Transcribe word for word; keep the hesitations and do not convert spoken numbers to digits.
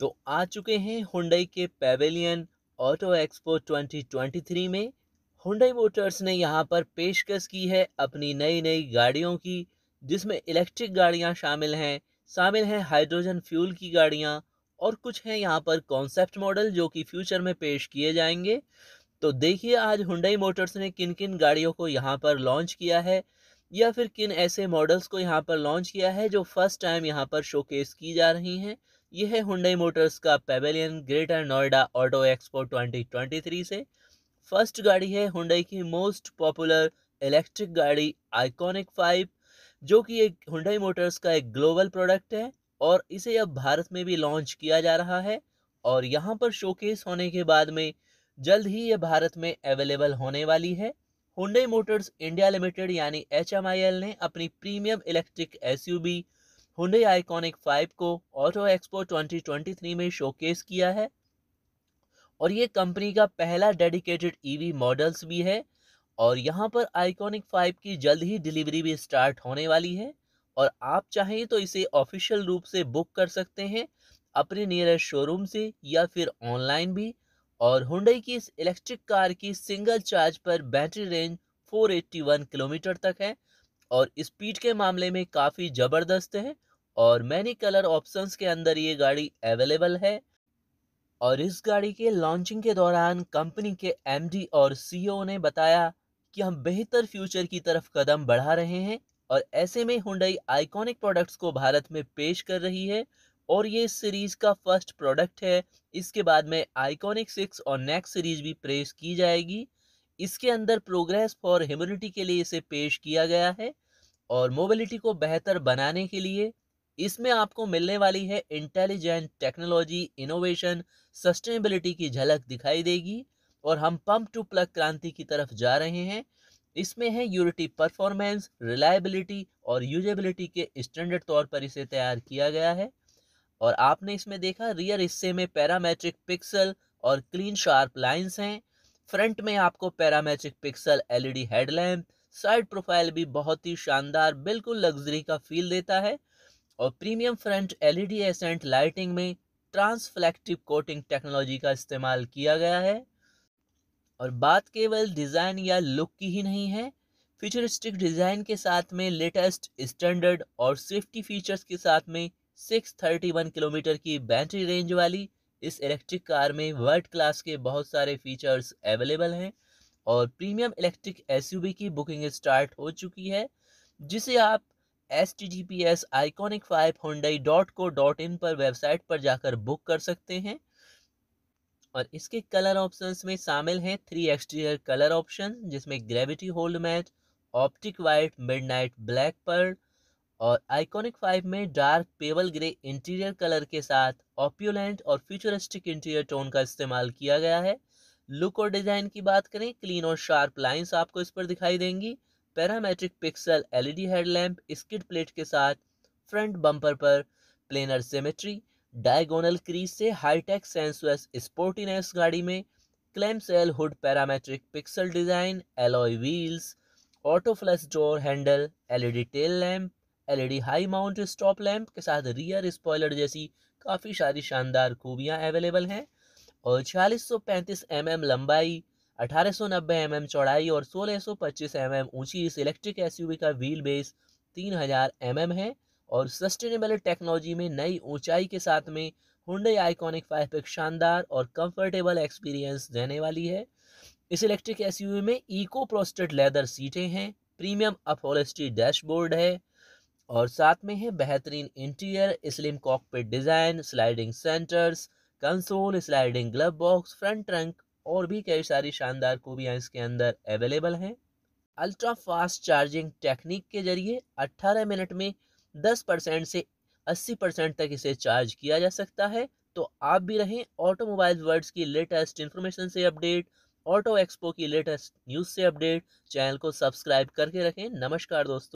तो आ चुके हैं Hyundai के pavilion auto expo twenty twenty three में। Hyundai मोटर्स ने यहाँ पर पेशकश की है अपनी नई नई गाड़ियों की, जिसमें इलेक्ट्रिक गाड़ियाँ शामिल हैं, शामिल हैं हाइड्रोजन फ्यूल की गाड़ियाँ और कुछ हैं यहाँ पर कॉन्सेप्ट मॉडल जो कि फ्यूचर में पेश किए जाएंगे। तो देखिए आज Hyundai मोटर्स ने किन किन गाड़ियों को यहाँ पर लॉन्च किया है या फिर किन ऐसे मॉडल्स को यहाँ पर लॉन्च किया है जो फर्स्ट टाइम यहाँ पर शोकेस की जा रही हैं। यह है Hyundai मोटर्स का pavilion greater Noida auto expo twenty twenty three से। फर्स्ट गाड़ी है Hyundai की मोस्ट पॉपुलर इलेक्ट्रिक गाड़ी आइकॉनिक फाइव, जो कि एक Hyundai मोटर्स का एक ग्लोबल प्रोडक्ट है और इसे अब भारत में भी लॉन्च किया जा रहा है और यहाँ पर शोकेस होने के बाद में जल्द ही ये भारत में अवेलेबल होने वाली है। Hyundai मोटर्स इंडिया लिमिटेड यानी एच एम आई एल ने अपनी premium electric S U V Hyundai Ioniq five को auto expo twenty twenty three में शोकेस किया है और ये कंपनी का पहला डेडिकेटेड ईवी मॉडल्स भी है और यहाँ पर आइकॉनिक फाइव की जल्द ही डिलीवरी भी स्टार्ट होने वाली है और आप चाहें तो इसे ऑफिशियल रूप से बुक कर सकते हैं अपने नियरेस्ट शोरूम से या फिर ऑनलाइन भी। और Hyundai की इस इलेक्ट्रिक कार की सिंगल चार्ज पर बैटरी रेंज चार सौ इक्यासी किलोमीटर तक है और स्पीड के मामले में काफ़ी ज़बरदस्त है और मैनी कलर ऑप्शंस के अंदर ये गाड़ी अवेलेबल है। और इस गाड़ी के लॉन्चिंग के दौरान कंपनी के एम डी और सी ई ओ ने बताया कि हम बेहतर फ्यूचर की तरफ कदम बढ़ा रहे हैं और ऐसे में Hyundai आइकॉनिक प्रोडक्ट्स को भारत में पेश कर रही है और ये इस सीरीज़ का फर्स्ट प्रोडक्ट है। इसके बाद में आइकॉनिक सिक्स और नेक्स्ट सीरीज़ भी पेश की जाएगी। इसके अंदर प्रोग्रेस फॉर ह्यूमैनिटी के लिए इसे पेश किया गया है और मोबिलिटी को बेहतर बनाने के लिए इसमें आपको मिलने वाली है इंटेलिजेंट टेक्नोलॉजी, इनोवेशन, सस्टेनेबिलिटी की झलक दिखाई देगी और हम पंप टू प्लग क्रांति की तरफ जा रहे हैं। इसमें है यूनिटी परफॉर्मेंस, रिलायबिलिटी और यूजेबिलिटी के स्टैंडर्ड तौर पर इसे तैयार किया गया है। और आपने इसमें देखा रियर हिस्से में पैरामेट्रिक पिक्सल और क्लीन शार्प लाइंस हैं। फ्रंट में आपको parametric pixel, L E D headlamp, side profile भी बहुत ही शानदार, बिल्कुल लग्जरी का फील देता है। और premium front L E D accent lighting में ट्रांसफ्लेक्टिव कोटिंग टेक्नोलॉजी का इस्तेमाल किया गया है। और बात केवल डिज़ाइन या लुक की ही नहीं है, फ्यूचरिस्टिक डिज़ाइन के साथ में लेटेस्ट स्टैंडर्ड और सेफ्टी फीचर्स के साथ में छह सौ इकतीस किलोमीटर की बैटरी रेंज वाली इस इलेक्ट्रिक कार में वर्ल्ड क्लास के बहुत सारे फीचर्स अवेलेबल हैं। और premium electric S U V की बुकिंग स्टार्ट हो चुकी है, जिसे आप H T G P S iconic five Hyundai dot co dot in पर वेबसाइट पर जाकर बुक कर सकते हैं। और इसके कलर ऑप्शंस में शामिल हैं थ्री एक्सटीरियर कलर ऑप्शन, जिसमें gravity hold matte, optic white, midnight black pearl और आइकॉनिक फाइव में dark pebble grey interior colour के साथ ऑप्यूलेंट और फ्यूचरिस्टिक इंटीरियर टोन का इस्तेमाल किया गया है। लुक और डिज़ाइन की बात करें, क्लीन और शार्प लाइंस आपको इस पर दिखाई देंगी। Parametric pixel L E D headlamp skid plate के साथ, फ्रंट बम्पर पर प्लेनर सिमेट्री, डायगोनल क्रीज से हाईटेक सेंसुअस स्पोर्टीनेस गाड़ी में, clamshell hood, parametric pixel design, alloy wheels, auto flush door handle, L E D tail lamp, L E D high mount stop lamp के साथ rear spoiler जैसी काफ़ी सारी शानदार खूबियाँ available हैं। और छियालीस सौ पैंतीस एम एम लंबाई, अठारह सौ नब्बे एम एम चौड़ाई और सोलह सौ पच्चीस एम एम ऊंची इस इलेक्ट्रिक एस यू वी का व्हील बेस तीन हज़ार एम एम है। और सस्टेनेबल टेक्नोलॉजी में नई ऊंचाई के साथ में Hyundai आइकॉनिक फाइव एक शानदार और कंफर्टेबल एक्सपीरियंस देने वाली है। इस इलेक्ट्रिक एस यू वी में इको प्रोस्टेड लेदर सीटें हैं, प्रीमियम अपहोल्स्ट्री डैशबोर्ड है और साथ में है बेहतरीन interior, slim cockpit design, sliding centres, console, sliding glove box, front trunk और भी कई सारी शानदार खूबियाँ इसके अंदर अवेलेबल हैं। अल्ट्रा फास्ट चार्जिंग टेक्निक के जरिए अट्ठारह मिनट में दस परसेंट से अस्सी परसेंट तक इसे चार्ज किया जा सकता है। तो आप भी रहें ऑटोमोबाइल वर्ड्स की लेटेस्ट इन्फॉर्मेशन से अपडेट, ऑटो एक्सपो की लेटेस्ट न्यूज़ से अपडेट। चैनल को सब्सक्राइब करके रखें। नमस्कार दोस्तों।